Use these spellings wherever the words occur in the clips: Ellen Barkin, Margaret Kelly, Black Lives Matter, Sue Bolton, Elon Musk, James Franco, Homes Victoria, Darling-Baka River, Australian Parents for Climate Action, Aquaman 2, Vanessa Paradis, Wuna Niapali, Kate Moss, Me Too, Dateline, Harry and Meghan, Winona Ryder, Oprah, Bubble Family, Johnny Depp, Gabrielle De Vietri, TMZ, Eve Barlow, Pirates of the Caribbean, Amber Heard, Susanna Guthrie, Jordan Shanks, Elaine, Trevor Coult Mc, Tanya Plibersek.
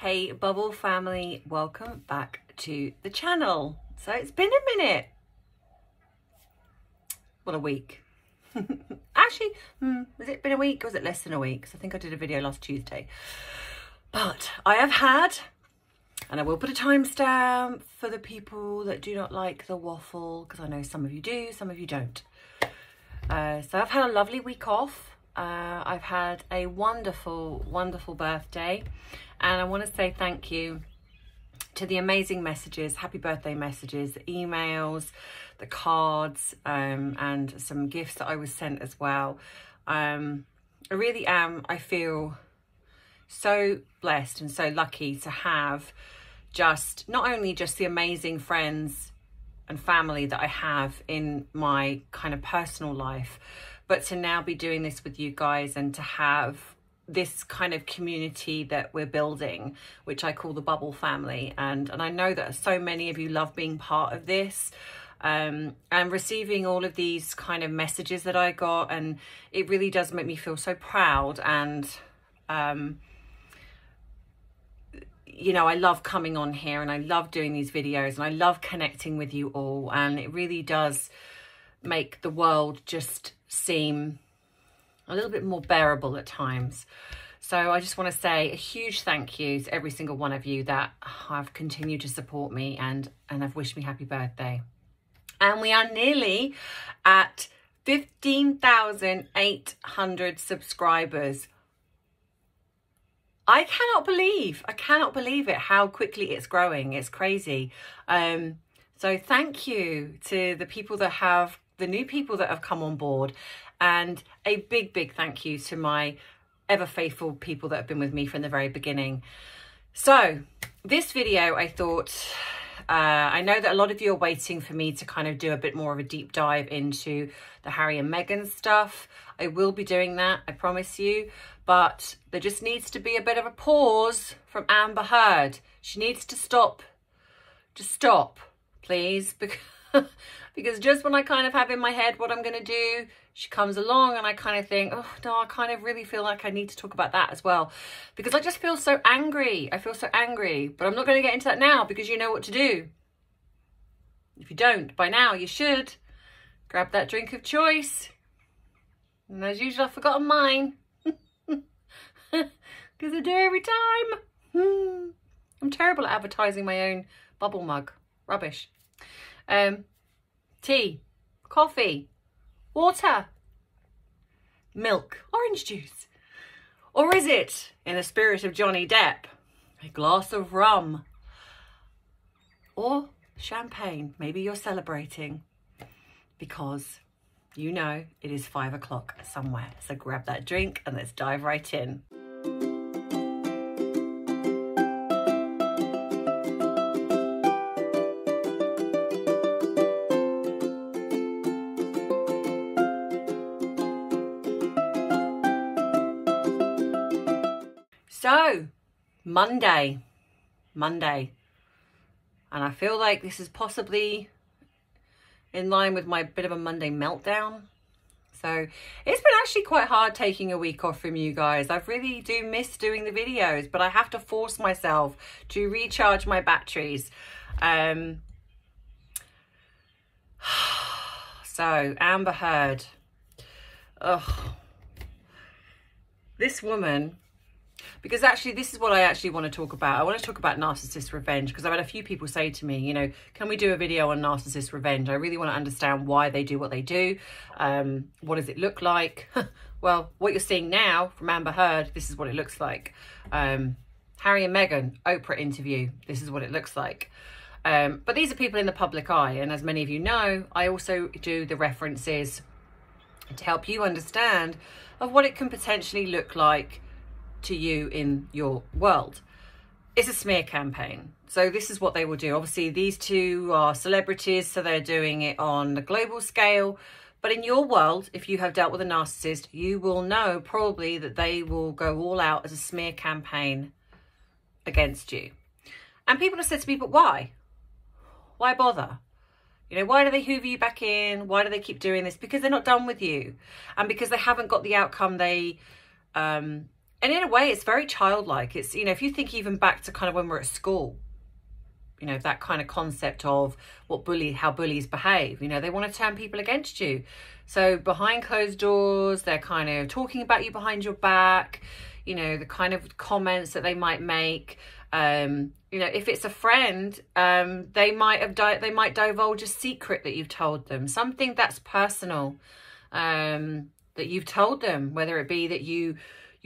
Hey Bubble family, welcome back to the channel. So it's been a minute. Well, a week. Actually, has it been a week or was it less than a week? Because I think I did a video last Tuesday. But I have had, and I will put a timestamp for the people that do not like the waffle, because I know some of you do, some of you don't. So I've had a lovely week off. I've had a wonderful, wonderful birthday, and I want to say thank you to the amazing messages, happy birthday messages, the emails, the cards, and some gifts that I was sent as well. I really am. I feel so blessed and so lucky to have just not only just the amazing friends and family that I have in my kind of personal life, but to now be doing this with you guys and to have this kind of community that we're building, which I call the Bubble family. And I know that so many of you love being part of this and receiving all of these kind of messages that I got. And it really does make me feel so proud. And, you know, I love coming on here and I love doing these videos and I love connecting with you all. And it really does make the world just seem a little bit more bearable at times. So I just want to say a huge thank you to every single one of you that have continued to support me and have wished me happy birthday. And we are nearly at 15,800 subscribers. I cannot believe it, how quickly it's growing. It's crazy. So thank you to the people that have, the new people that have come on board, and a big, big thank you to my ever faithful people that have been with me from the very beginning. So this video, I thought, I know that a lot of you are waiting for me to kind of do a bit more of a deep dive into the Harry and Meghan stuff. I will be doing that, I promise you, but there just needs to be a bit of a pause from Amber Heard. She needs to stop, just stop, please, because just when I kind of have in my head what I'm going to do, she comes along and I kind of think, oh no, I kind of really feel like I need to talk about that as well, because I just feel so angry. I feel so angry, but I'm not going to get into that now because you know what to do. If you don't, by now you should. Grab that drink of choice. And as usual, I've forgotten mine. Because I do every time. I'm terrible at advertising my own bubble mug. Rubbish. Tea, coffee, water, milk, orange juice. Or is it, in the spirit of Johnny Depp, a glass of rum or champagne? Maybe you're celebrating because you know it is 5 o'clock somewhere. So grab that drink and let's dive right in. So, Monday, and I feel like this is possibly in line with my bit of a Monday meltdown. So it's been actually quite hard taking a week off from you guys. I really do miss doing the videos, but I have to force myself to recharge my batteries. So Amber Heard, ugh, this woman. Because actually, this is what I actually want to talk about. I want to talk about narcissist revenge, because I've had a few people say to me, you know, can we do a video on narcissist revenge? I really want to understand why they do what they do. What does it look like? Well, what you're seeing now from Amber Heard, this is what it looks like. Harry and Meghan, Oprah interview, this is what it looks like. But these are people in the public eye. And as many of you know, I also do the references to help you understand of what it can potentially look like to you in your world. It's a smear campaign. So this is what they will do. Obviously, these two are celebrities, so they're doing it on a global scale. But in your world, if you have dealt with a narcissist, you will know probably that they will go all out as a smear campaign against you. And people have said to me, but why? Why bother? You know, why do they hoover you back in? Why do they keep doing this? Because they're not done with you. And because they haven't got the outcome they And in a way, it's very childlike. It's, you know, if you think even back to kind of when we're at school, you know, that kind of concept of how bullies behave. You know, they want to turn people against you. So behind closed doors, they're kind of talking about you behind your back, you know, the kind of comments that they might make. You know, if it's a friend, they might divulge a secret that you've told them, something that's personal, that you've told them, whether it be that you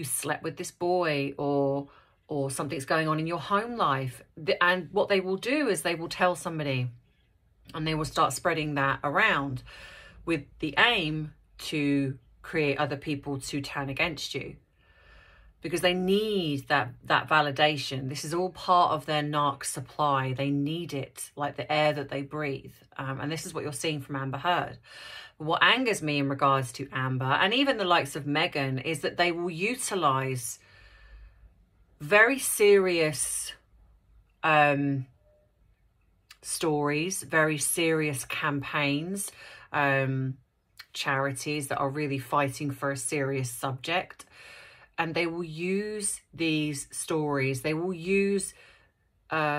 slept with this boy or something's going on in your home life. And what they will do is they will tell somebody and they will start spreading that around with the aim to create other people to turn against you, because they need that validation. This is all part of their narc supply. They need it like the air that they breathe. And this is what you're seeing from Amber Heard. What angers me in regards to Amber and even the likes of Meghan is that they will utilize very serious stories, very serious campaigns, charities that are really fighting for a serious subject. And they will use these stories. They will use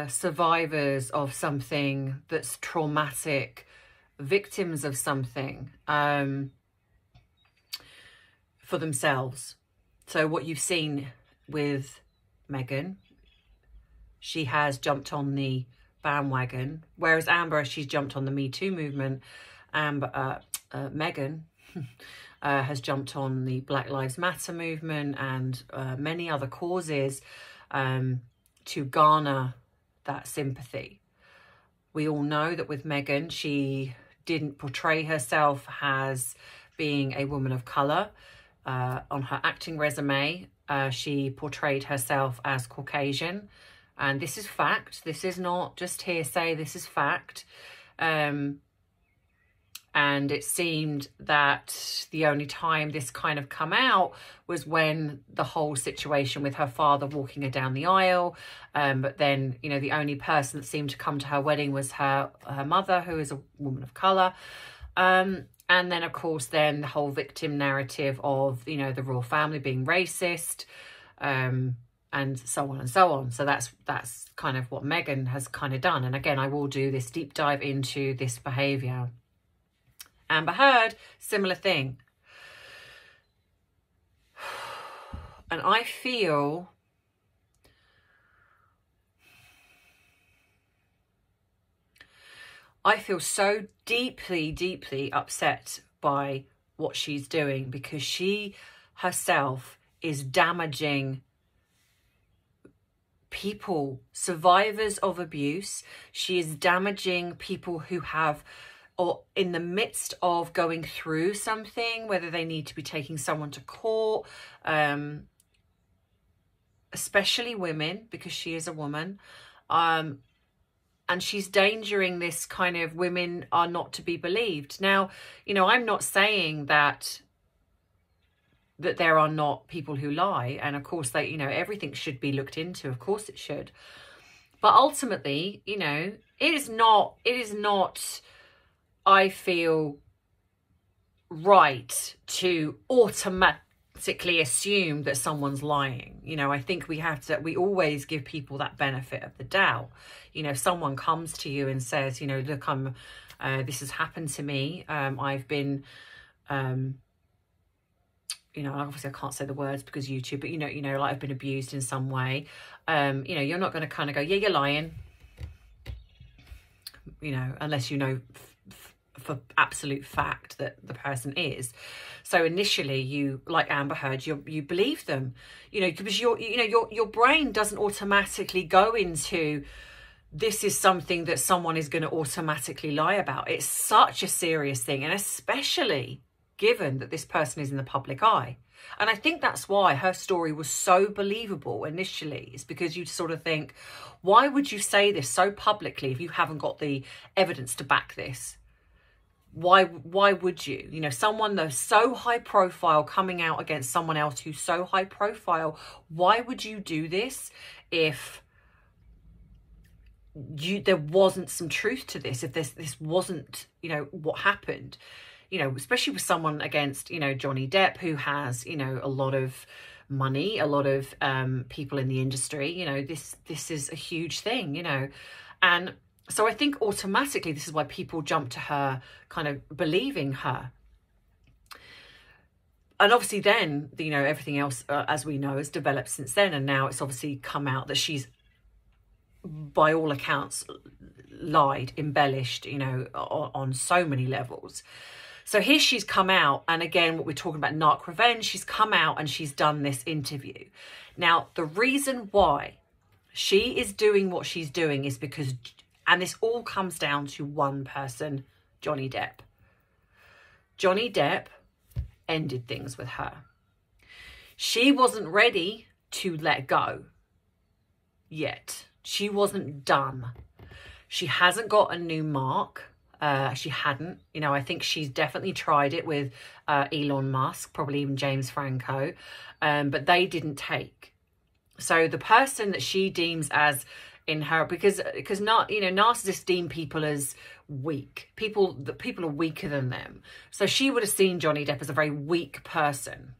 survivors of something that's traumatic, victims of something, for themselves. So what you've seen with Meghan, she has jumped on the bandwagon, whereas Amber, she's jumped on the Me Too movement. Meghan has jumped on the Black Lives Matter movement and many other causes to garner that sympathy. We all know that with Meghan, she didn't portray herself as being a woman of colour. On her acting resume, she portrayed herself as Caucasian. And this is fact. This is not just hearsay. This is fact. And it seemed that the only time this kind of come out was when the whole situation with her father walking her down the aisle. But then, you know, the only person that seemed to come to her wedding was her mother, who is a woman of colour. And then, of course, the whole victim narrative of, you know, the royal family being racist, and so on and so on. So that's kind of what Meghan has kind of done. And again, I will do this deep dive into this behaviour. Amber Heard, similar thing. And I feel so deeply, deeply upset by what she's doing, because she herself is damaging people, survivors of abuse. She is damaging people who have, or in the midst of going through something, whether they need to be taking someone to court, especially women, because she is a woman. And she's endangering this kind of women are not to be believed. Now, you know, I'm not saying that there are not people who lie. And of course, you know, everything should be looked into. Of course it should. But ultimately, you know, it is not... I feel right to automatically assume that someone's lying. You know, I think we always give people that benefit of the doubt. You know, if someone comes to you and says, you know, look, this has happened to me. I've been, you know, obviously I can't say the words because YouTube, but you know, like I've been abused in some way. You know, you're not going to kind of go, yeah, you're lying. You know, unless you know for absolute fact that the person is. So initially, you, like Amber Heard, you believe them, you know, because your brain doesn't automatically go into, this is something that someone is going to automatically lie about. It's such a serious thing, and especially given that this person is in the public eye. And I think that's why her story was so believable initially, is because you sort of think, why would you say this so publicly if you haven't got the evidence to back this? Why would you? You know, someone that's so high profile coming out against someone else who's so high profile, why would you do this if there wasn't some truth to this, if this wasn't, you know, what happened? You know, especially with someone against, you know, Johnny Depp, who has, you know, a lot of money, a lot of people in the industry, you know, this is a huge thing, you know. And so I think automatically this is why people jump to her, kind of believing her. And obviously then, you know, everything else, as we know, has developed since then. And now it's obviously come out that she's, by all accounts, lied, embellished, you know, on so many levels. So here she's come out, and again, what we're talking about, narc revenge, she's come out and she's done this interview. Now, the reason why she is doing what she's doing is because, and this all comes down to one person, Johnny Depp. Johnny Depp ended things with her. She wasn't ready to let go yet. She wasn't done. She hasn't got a new mark. She hadn't, you know, I think she's definitely tried it with Elon Musk, probably even James Franco, but they didn't take. So the person that she deems as in her, because not, you know, narcissists deem people as weak. People are weaker than them. So she would have seen Johnny Depp as a very weak person.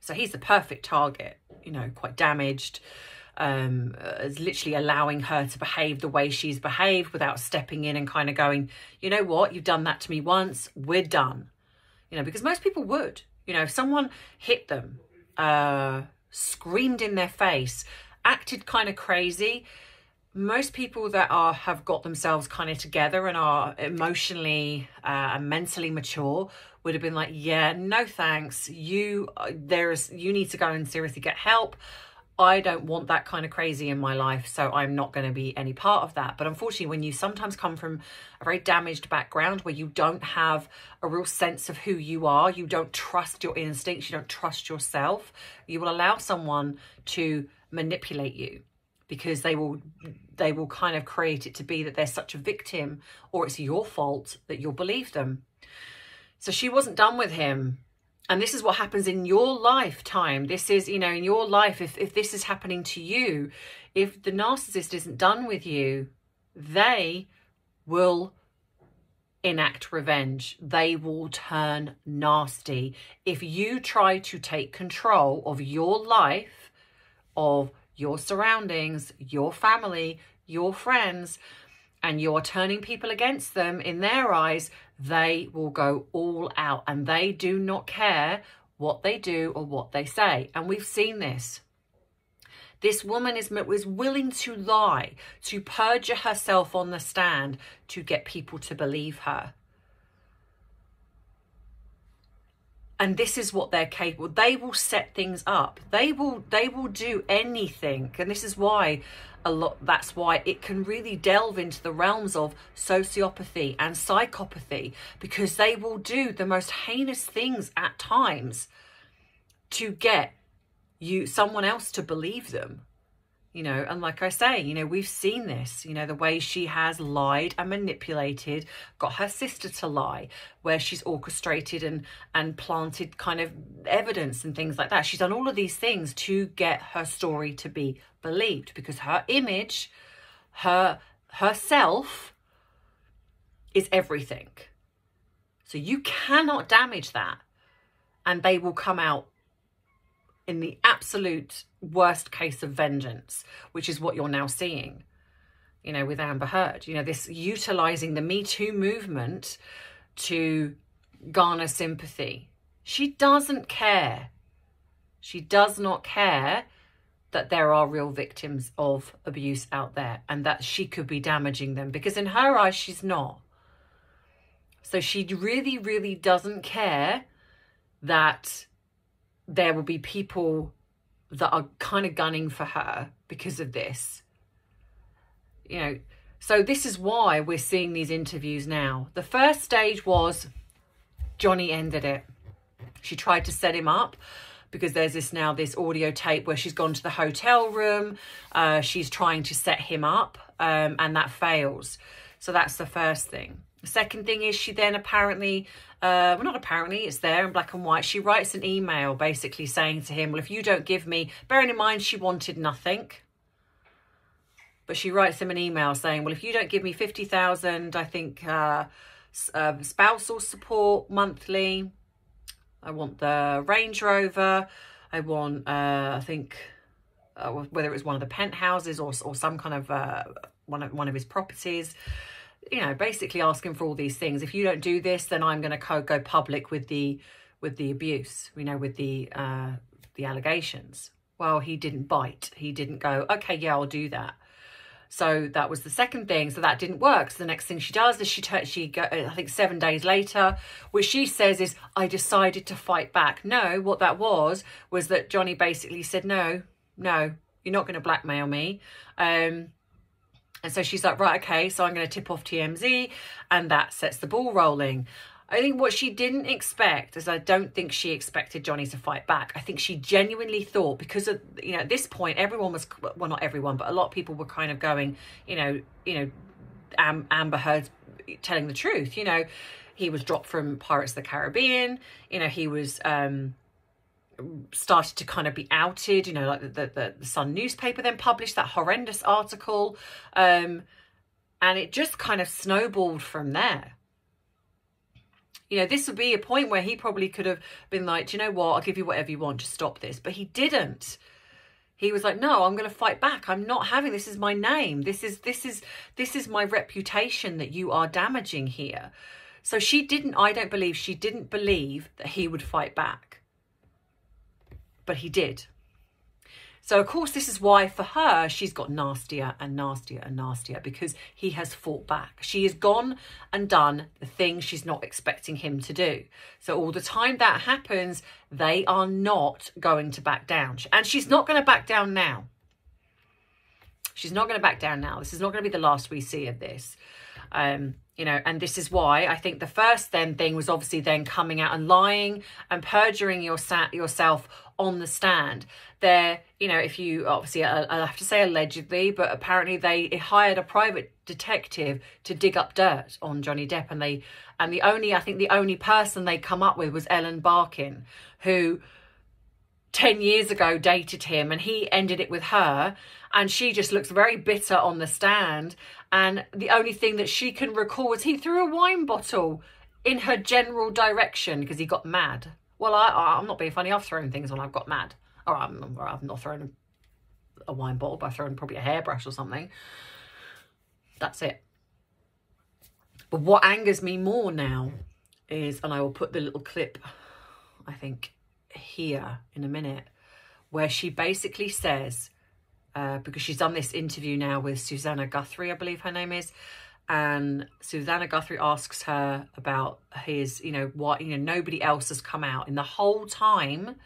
So he's the perfect target, you know, quite damaged. Is literally allowing her to behave the way she's behaved without stepping in and kind of going, you know what, you've done that to me once, we're done. You know, because most people would, you know, if someone hit them, screamed in their face, acted kind of crazy, most people that have got themselves kind of together and are emotionally and mentally mature would have been like, yeah, no thanks, you need to go and seriously get help. I don't want that kind of crazy in my life, so I'm not going to be any part of that. But unfortunately, when you sometimes come from a very damaged background where you don't have a real sense of who you are, you don't trust your instincts, you don't trust yourself, you will allow someone to manipulate you because they will kind of create it to be that they're such a victim or it's your fault that you'll believe them. So she wasn't done with him. And this is what happens in your lifetime. This is, you know, in your life, if this is happening to you, if the narcissist isn't done with you, they will enact revenge. They will turn nasty. If you try to take control of your life, of your surroundings, your family, your friends, and you're turning people against them in their eyes, they will go all out and they do not care what they do or what they say. And we've seen this. This woman was willing to lie, to perjure herself on the stand to get people to believe her. And this is what they're capable. They will set things up. They will do anything. And this is why that's why it can really delve into the realms of sociopathy and psychopathy, because they will do the most heinous things at times to get someone else to believe them. You know, and like I say, you know, we've seen this, you know, the way she has lied and manipulated, got her sister to lie, where she's orchestrated and planted kind of evidence and things like that. She's done all of these things to get her story to be believed because her image, herself is everything. So you cannot damage that. And they will come out in the absolute worst case of vengeance, which is what you're now seeing, you know, with Amber Heard, you know, this utilizing the Me Too movement to garner sympathy. She doesn't care. She does not care that there are real victims of abuse out there and that she could be damaging them, because in her eyes, she's not. So she really, really doesn't care that there will be people that are kind of gunning for her because of this, you know. So this is why we're seeing these interviews now. The first stage was Johnny ended it. She tried to set him up because there's this audio tape where she's gone to the hotel room. She's trying to set him up and that fails. So that's the first thing. The second thing is she then apparently, well, not apparently, it's there in black and white. She writes an email basically saying to him, well, if you don't give me, bearing in mind she wanted nothing, but she writes him an email saying, well, if you don't give me 50,000, I think spousal support monthly, I want the Range Rover, They won, whether it was one of the penthouses or some kind of one of his properties. You know, basically asking for all these things. If you don't do this, then I'm going to go public with the abuse. You know, with the allegations. Well, he didn't bite. He didn't go, okay, yeah, I'll do that. So that was the second thing. So that didn't work. So the next thing she does is I think 7 days later, what she says is, I decided to fight back. No, what that was that Johnny basically said, no, you're not going to blackmail me. And so she's like, right, okay, so I'm going to tip off TMZ. And that sets the ball rolling. I think what she didn't expect is I don't think she expected Johnny to fight back. I think she genuinely thought, because of, you know, at this point, everyone was, well, not everyone, but a lot of people were kind of going, you know, Amber Heard's telling the truth. You know, he was dropped from Pirates of the Caribbean. You know, he was started to kind of be outed. You know, like the Sun newspaper then published that horrendous article. And it just kind of snowballed from there. You know, this would be a point where he probably could have been like, do you know what, I'll give you whatever you want to stop this. But he didn't. He was like, no, I'm going to fight back. I'm not having, this is my name. This is my reputation that you are damaging here. So she didn't believe that he would fight back. But he did. So, of course, this is why, for her, she's got nastier and nastier and nastier, because he has fought back. She has gone and done the thing she's not expecting him to do. So all the time that happens, they are not going to back down. And she's not going to back down now. She's not going to back down now. This is not going to be the last we see of this. You know, and this is why I think the first thing was obviously then coming out and lying and perjuring yourself on the stand. There, you know, if you obviously, I'll have to say allegedly, but apparently they hired a private detective to dig up dirt on Johnny Depp, and the only person they come up with was Ellen Barkin, who 10 years ago dated him, and he ended it with her, and she just looks very bitter on the stand, and the only thing that she can recall is he threw a wine bottle in her general direction because he got mad. Well, I'm not being funny, I've thrown things when I've got mad. Or I've not thrown a wine bottle, but I've thrown probably a hairbrush or something. That's it. But what angers me more now is, and I will put the little clip, I think, here in a minute, where she basically says, because she's done this interview now with Susanna Guthrie, I believe her name is, and Susanna Guthrie asks her about his, you know, what, you know, nobody else has come out in the whole time,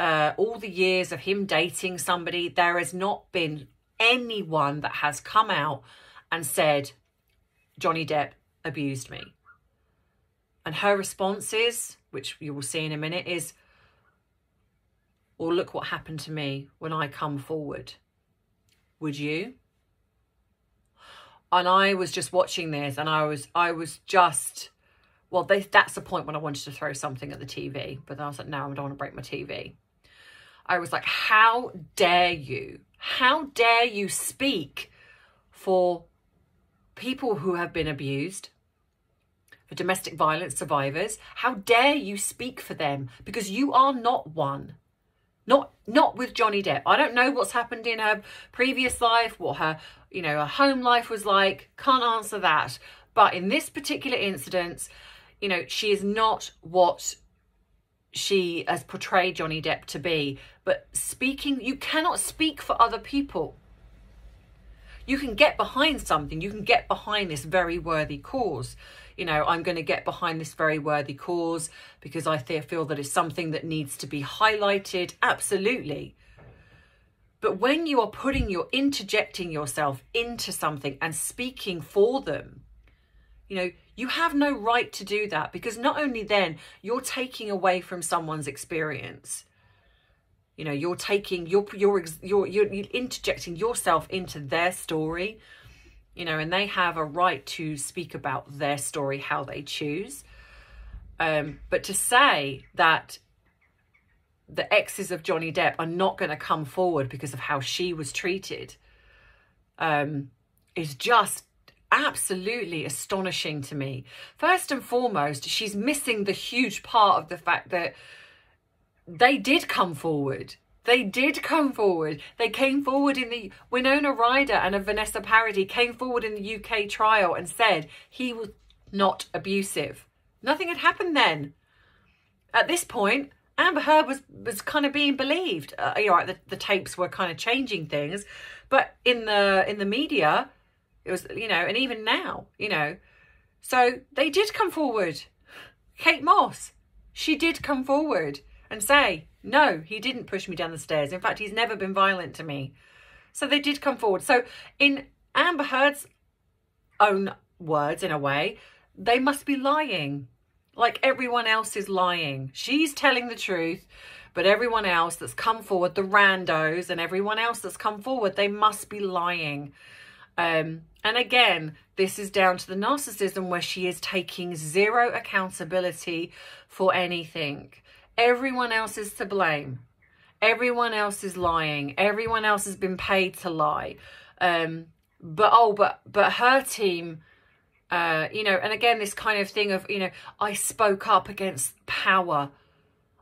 all the years of him dating somebody, there has not been anyone that has come out and said, Johnny Depp abused me. And her response is, which you will see in a minute, is, or look what happened to me when I come forward. Would you? And I was just watching this, and I was just, well, that's the point when I wanted to throw something at the TV. But then I was like, no, I don't want to break my TV. I was like, how dare you? How dare you speak for people who have been abused? For domestic violence survivors, how dare you speak for them? Because you are not one. Not with Johnny Depp. I don't know what's happened in her previous life, what her, you know, her home life was like. Can't answer that. But in this particular incident, you know, she is not what she has portrayed Johnny Depp to be. But speaking, you cannot speak for other people. You can get behind something. You can get behind this very worthy cause. You know, I'm going to get behind this very worthy cause because I feel that it's something that needs to be highlighted. Absolutely. But when you are interjecting yourself into something and speaking for them, you know, you have no right to do that, because not only then you're taking away from someone's experience. You know, you're interjecting yourself into their story, you know, and they have a right to speak about their story how they choose. But to say that the exes of Johnny Depp are not going to come forward because of how she was treated is just absolutely astonishing to me. First and foremost, she's missing the huge part of the fact that they did come forward. They did come forward. They came forward in the... Winona Ryder and a Vanessa Paradis came forward in the UK trial and said he was not abusive. Nothing had happened then. At this point, Amber Heard was kind of being believed. You know, the tapes were kind of changing things. But in the media, it was, you know, and even now, you know. So they did come forward. Kate Moss, she did come forward and say, no, he didn't push me down the stairs. In fact, he's never been violent to me. So they did come forward. So in Amber Heard's own words, in a way, they must be lying. Like everyone else is lying. She's telling the truth, but everyone else that's come forward, the randos and everyone else that's come forward, they must be lying. And again, this is down to the narcissism where she is taking zero accountability for anything. Everyone else is to blame. Everyone else is lying. Everyone else has been paid to lie. But her team, you know, and again, this kind of thing of, you know, I spoke up against power.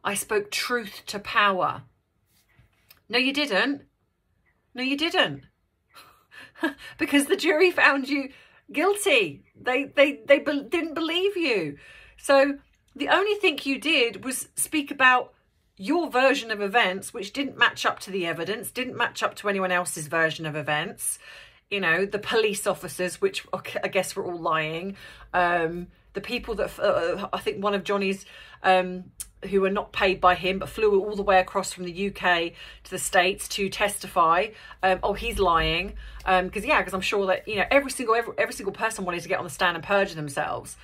I spoke truth to power. No, you didn't. No, you didn't. Because the jury found you guilty. They didn't believe you. So... the only thing you did was speak about your version of events, which didn't match up to the evidence, didn't match up to anyone else's version of events. You know, the police officers, which I guess were all lying. The people that, I think one of Johnny's, who were not paid by him, but flew all the way across from the UK to the States to testify. Oh, he's lying. Because I'm sure that, you know, every single person wanted to get on the stand and perjure themselves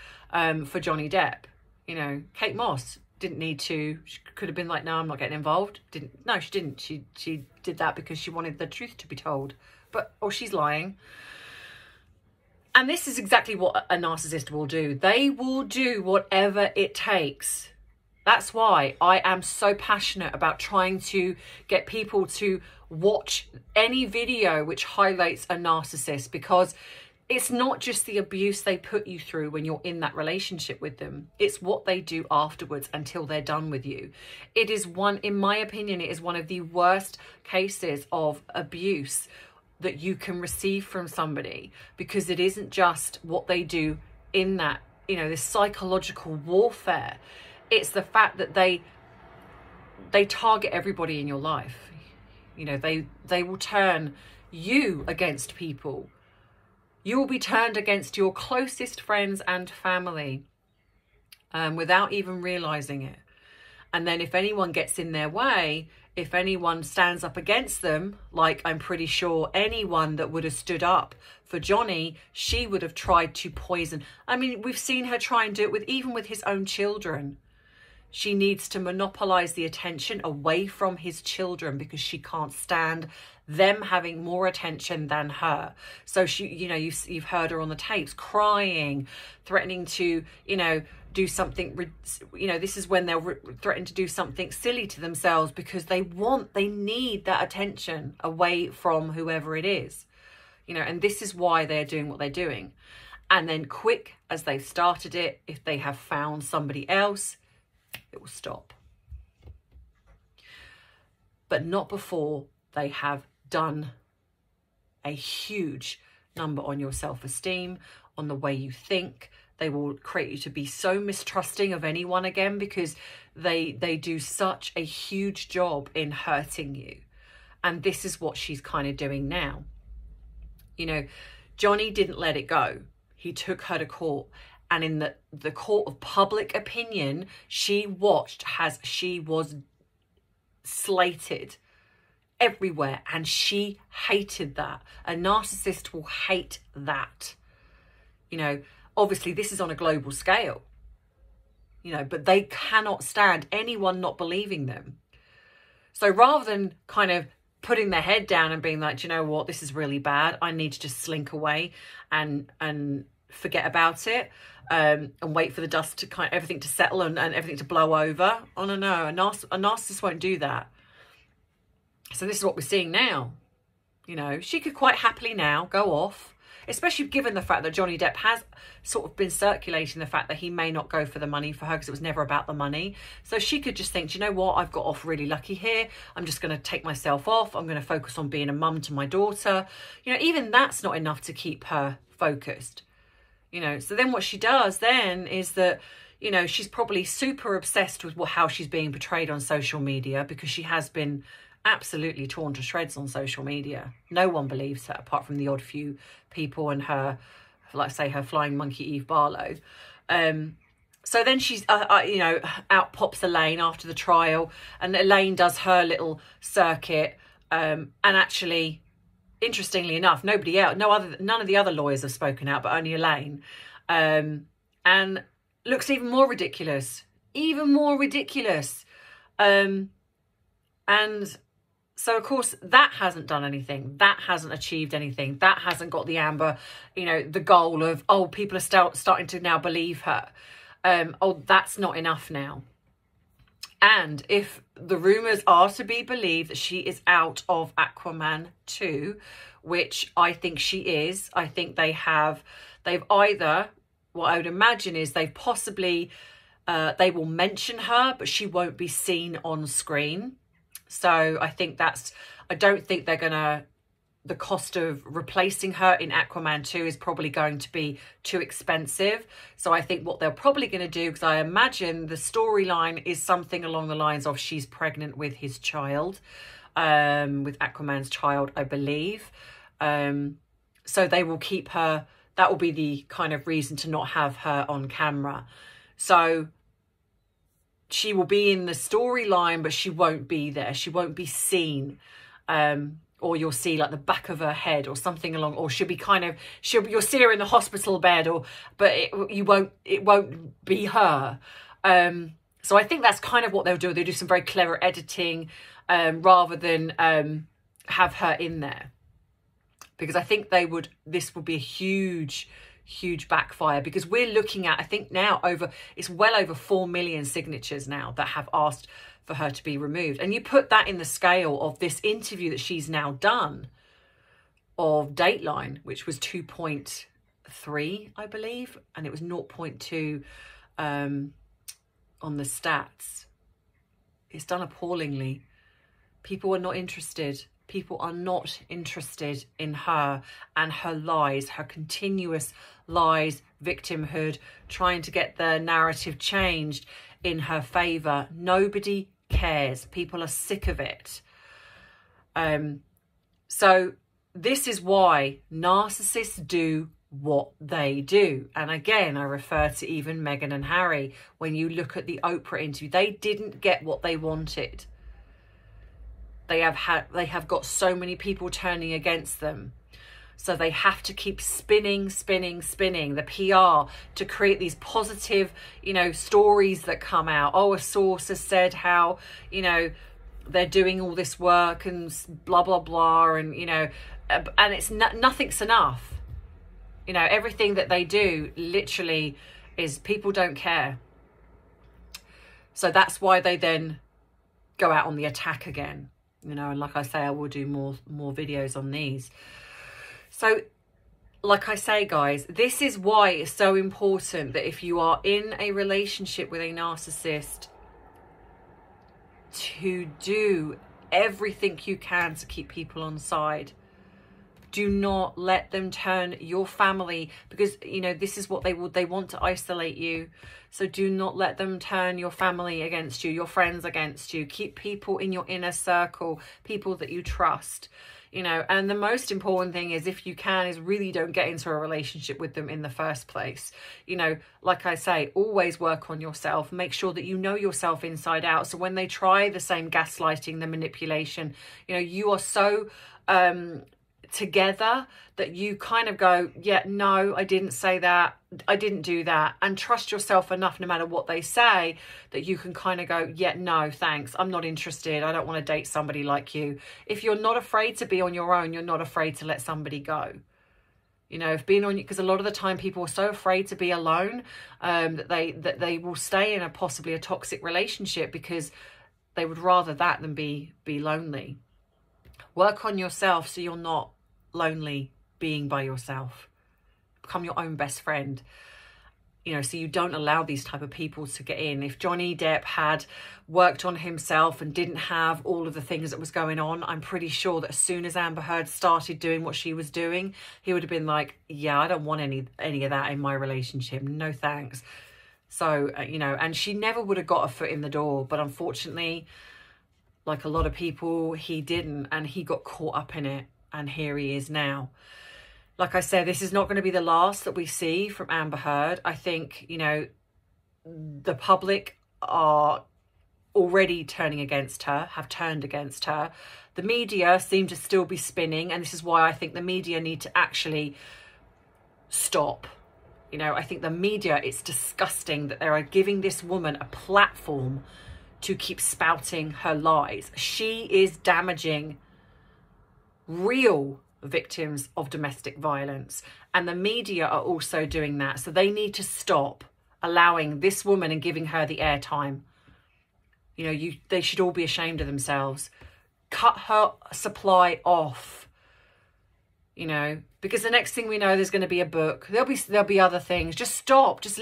for Johnny Depp. You know, Kate Moss didn't need to. She could have been like, no, I'm not getting involved. Didn't. No, she didn't. She did that because she wanted the truth to be told. But, oh, she's lying. And this is exactly what a narcissist will do. They will do whatever it takes. That's why I am so passionate about trying to get people to watch any video which highlights a narcissist, because it's not just the abuse they put you through when you're in that relationship with them. It's what they do afterwards until they're done with you. It is one, in my opinion, it is one of the worst cases of abuse that you can receive from somebody, because it isn't just what they do in that, you know, this psychological warfare. It's the fact that they target everybody in your life. You know, they will turn you against people. You will be turned against your closest friends and family without even realising it. And then if anyone gets in their way, if anyone stands up against them, like I'm pretty sure anyone that would have stood up for Johnny, she would have tried to poison. I mean, we've seen her try and do it with even with his own children. She needs to monopolise the attention away from his children because she can't stand them having more attention than her. So she, you know, you've heard her on the tapes crying, threatening to, you know, do something, you know, this is when they'll threaten to do something silly to themselves because they need that attention away from whoever it is, you know, and this is why they're doing what they're doing. And then quick as they've started it, if they have found somebody else, it will stop. But not before they have done a huge number on your self-esteem, on the way you think. They will create you to be so mistrusting of anyone again, because they do such a huge job in hurting you. And this is what she's kind of doing now. You know, Johnny didn't let it go. He took her to court. And in the court of public opinion, she watched as she was slated everywhere. And she hated that. A narcissist will hate that. You know, obviously this is on a global scale. You know, but they cannot stand anyone not believing them. So rather than kind of putting their head down and being like, do you know what, this is really bad, I need to just slink away and forget about it and wait for the dust to kind of everything to settle and everything to blow over. Oh no, no, a narcissist won't do that. So this is what we're seeing now. You know, she could quite happily now go off. especially given the fact that Johnny Depp has sort of been circulating the fact that he may not go for the money for her because it was never about the money. So she could just think, do you know what? I've got off really lucky here. I'm just going to take myself off. I'm going to focus on being a mum to my daughter. You know, even that's not enough to keep her focused. You know, so then what she does then is that, you know, she's probably super obsessed with how she's being portrayed on social media, because she has been absolutely torn to shreds on social media. No one believes her apart from the odd few people and her, like say, her flying monkey Eve Barlow. So then she's, you know, out pops Elaine after the trial, and Elaine does her little circuit. And actually, interestingly enough, nobody else, none of the other lawyers have spoken out, but only Elaine. And looks even more ridiculous, and so, of course, that hasn't done anything. That hasn't achieved anything. That hasn't got the Amber, you know, the goal of, oh, people are starting to now believe her. Oh, that's not enough now. And if the rumours are to be believed that she is out of Aquaman 2, which I think she is, I think they have, they've either, what I would imagine is they've possibly, they will mention her, but she won't be seen on screen. So I think that's, I don't think they're going to, the cost of replacing her in Aquaman 2 is probably going to be too expensive. So I think what they're probably going to do, because I imagine the storyline is something along the lines of she's pregnant with his child, with Aquaman's child, I believe. So they will keep her, that will be the kind of reason to not have her on camera. So she will be in the storyline, but she won't be there. She won't be seen. Or you'll see like the back of her head or something along, or she'll be kind of, you'll see her in the hospital bed, or, but it won't be her. So I think that's kind of what they'll do. They'll do some very clever editing, rather than, have her in there, because I think they would, this would be a huge, huge backfire, because we're looking at, I think now over, it's well over 4 million signatures now that have asked for her to be removed. And you put that in the scale of this interview that she's now done of Dateline, which was 2.3, I believe, and it was 0.2 on the stats. It's done appallingly. People are not interested. People are not interested in her and her lies, her continuous lies, victimhood, trying to get the narrative changed in her favour. Nobody cares. People are sick of it. So this is why narcissists do what they do. And again, I refer to even Meghan and Harry. When you look at the Oprah interview, they didn't get what they wanted. They have got so many people turning against them. So they have to keep spinning the PR to create these positive, you know, stories that come out. Oh, a source has said how, you know, they're doing all this work and blah, blah, blah. And, you know, and it's nothing's enough. You know, everything that they do literally is people don't care. So that's why they then go out on the attack again. You know, and like I say, I will do more videos on these. So, like I say, guys, this is why it's so important that if you are in a relationship with a narcissist, to do everything you can to keep people on side. Do not let them turn your family, because, you know, this is what they will, they want to isolate you. So do not let them turn your family against you, your friends against you. Keep people in your inner circle, people that you trust, you know. And the most important thing is, if you can, is really don't get into a relationship with them in the first place. You know, like I say, always work on yourself. Make sure that you know yourself inside out. So when they try the same gaslighting, the manipulation, you know, you are so, together that you kind of go, yeah, no, I didn't say that, I didn't do that, and trust yourself enough no matter what they say that you can kind of go, yeah, no thanks, I'm not interested, I don't want to date somebody like you. If you're not afraid to be on your own, you're not afraid to let somebody go. You know, if being on, because a lot of the time people are so afraid to be alone that they will stay in a possibly a toxic relationship, because they would rather that than be lonely. Work on yourself so you're not lonely being by yourself. become your own best friend. You know, so you don't allow these type of people to get in. If Johnny Depp had worked on himself and didn't have all of the things that was going on, I'm pretty sure that as soon as Amber Heard started doing what she was doing, he would have been like, yeah, I don't want any of that in my relationship. No thanks. So, you know, and she never would have got a foot in the door. But unfortunately, like a lot of people, he didn't. And he got caught up in it. And here he is now. Like I said, this is not going to be the last that we see from Amber Heard. I think, you know, the public are already turning against her, have turned against her. The media seem to still be spinning. And this is why I think the media need to actually stop. You know, I think the media, it's disgusting that they are giving this woman a platform to keep spouting her lies. She is damaging real victims of domestic violence, and the media are also doing that. So they need to stop allowing this woman and giving her the airtime. You know, they should all be ashamed of themselves. Cut her supply off, you know, because the next thing we know, there's going to be a book, there'll be other things. Just stop, just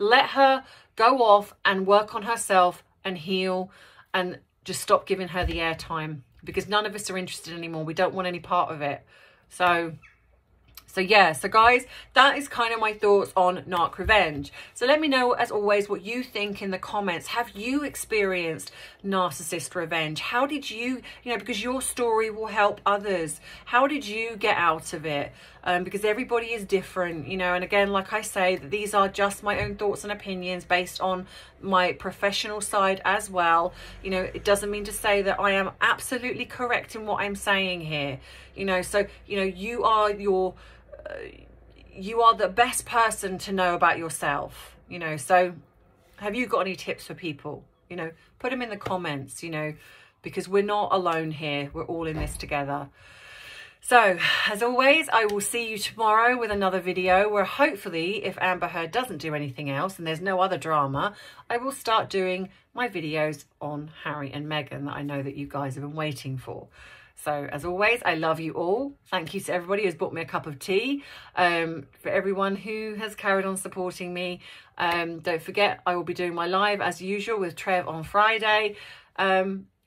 let her go off and work on herself and heal, and just stop giving her the airtime, because none of us are interested anymore. We don't want any part of it. So yeah. So guys, that is kind of my thoughts on narc revenge. So let me know, as always, what you think in the comments. Have you experienced narcissist revenge? How did you know, because your story will help others. How did you get out of it? Because everybody is different, you know. And again, like I say, these are just my own thoughts and opinions based on my professional side as well. You know, it doesn't mean to say that I am absolutely correct in what I'm saying here. You know, so, you know, you are the best person to know about yourself, you know. So have you got any tips for people? You know, put them in the comments, you know, because we're not alone here. We're all in this together. So, as always, I will see you tomorrow with another video where hopefully, if Amber Heard doesn't do anything else and there's no other drama, I will start doing my videos on Harry and Meghan that I know that you guys have been waiting for. So, as always, I love you all. Thank you to everybody who's bought me a cup of tea. For everyone who has carried on supporting me. Don't forget, I will be doing my live as usual with Trev on Friday.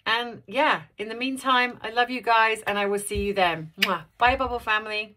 And yeah, in the meantime, I love you guys and I will see you then. Mwah. Bye, Bubble Family.